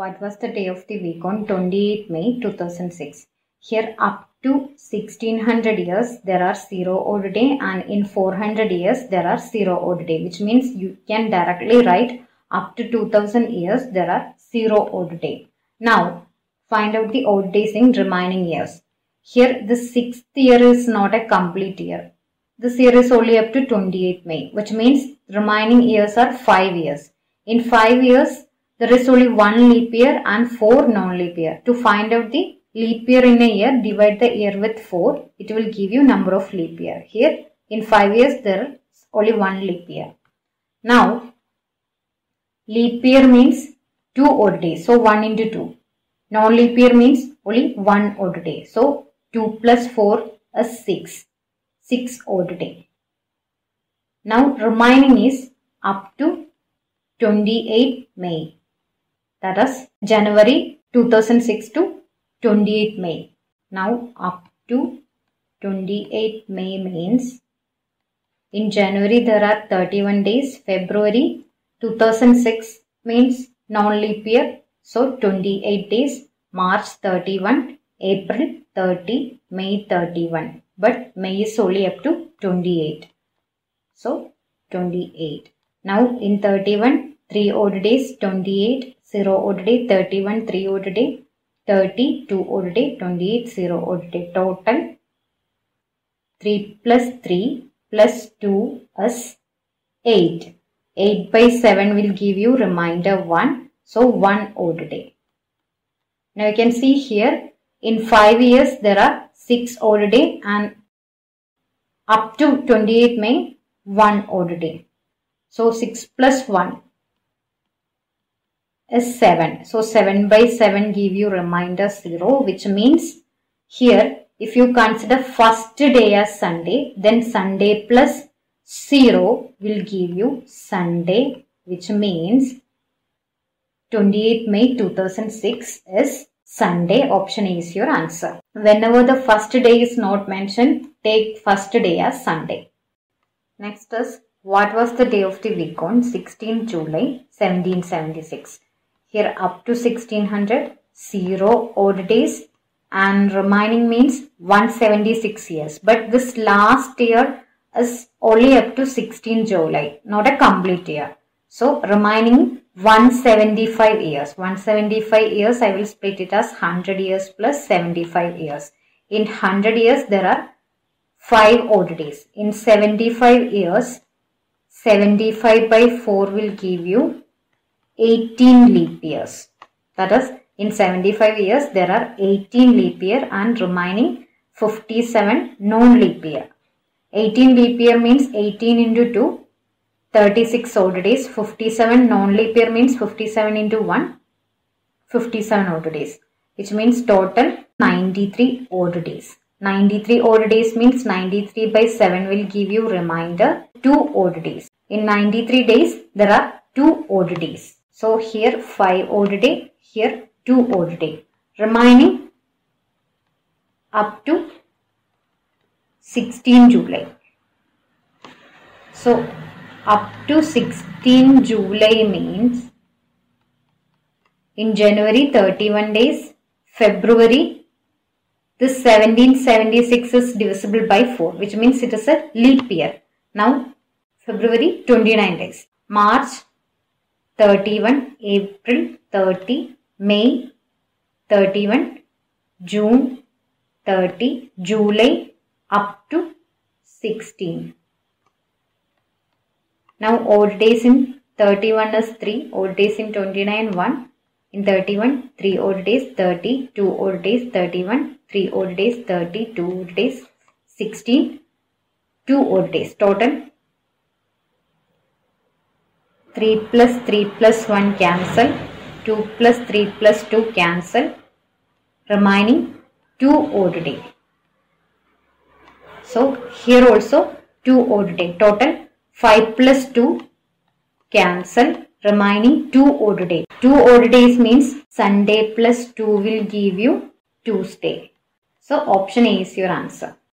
What was the day of the week on 28 May 2006? Here up to 1600 years there are 0 odd day, and in 400 years there are 0 odd day, which means you can directly write up to 2000 years there are 0 odd day. Now find out the odd days in remaining years. Here the 6th year is not a complete year. This year is only up to 28 May, which means remaining years are 5 years. In 5 years there is only 1 leap year and 4 non-leap year. To find out the leap year in a year, divide the year with 4. It will give you number of leap year. Here, in 5 years, there is only 1 leap year. Now, leap year means 2 odd days. So, 1 into 2. Non-leap year means only 1 odd day. So, 2 plus 4 is 6. 6 odd day. Now, remaining is up to 28 May. That is January 2006 to 28 May. Now up to 28 May means in January there are 31 days. February 2006 means non-leap year. So 28 days. March 31, April 30, May 31. But May is only up to 28. So 28. Now in 31, 3 odd days, 28. 0 odd day, 31, 3 odd day, 30, 2 odd day, 28, 0 odd day. Total 3 plus 3 plus 2 is 8. 8 by 7 will give you remainder 1. So 1 odd day. Now you can see here in 5 years there are 6 odd day, and up to 28 May 1 odd day. So 6 plus 1. Is 7. So 7 by 7 give you remainder 0, which means here if you consider first day as Sunday, then Sunday plus 0 will give you Sunday, which means 28 May 2006 is Sunday. Option A is your answer. Whenever the first day is not mentioned, take first day as Sunday. Next is, what was the day of the week on 16 July 1776? Here up to 1600, 0 odd days, and remaining means 176 years. But this last year is only up to 16 July, not a complete year. So remaining 175 years. 175 years I will split it as 100 years plus 75 years. In 100 years there are 5 odd days. In 75 years, 75 by 4 will give you 18 leap years. That is, in 75 years there are 18 leap year and remaining 57 non-leap year. 18 leap year means 18 into 2, 36 odd days. 57 non-leap year means 57 into 1, 57 odd days, which means total 93 odd days. 93 odd days means 93 by 7 will give you remainder 2 odd days. In 93 days there are 2 odd days. So here 5 odd day, here 2 odd day. Remaining up to 16 July. So up to 16 July means in January 31 days, February this 1776 is divisible by 4, which means it is a leap year. Now February 29 days, March 31, April 30, May 31, June 30, July up to 16. Now odd days in 31 is 3, odd days in 29 1, in 31 3 odd days, 30 2 odd days, 31 3 odd days, 30 2 odd days, 16 2 odd days. Total 3 plus 1 cancel, 2 plus 3 plus 2 cancel, remaining 2 odd day. So here also 2 odd day. Total 5 plus 2 cancel, remaining 2 odd day. 2 odd days means Sunday plus 2 will give you Tuesday. So option A is your answer.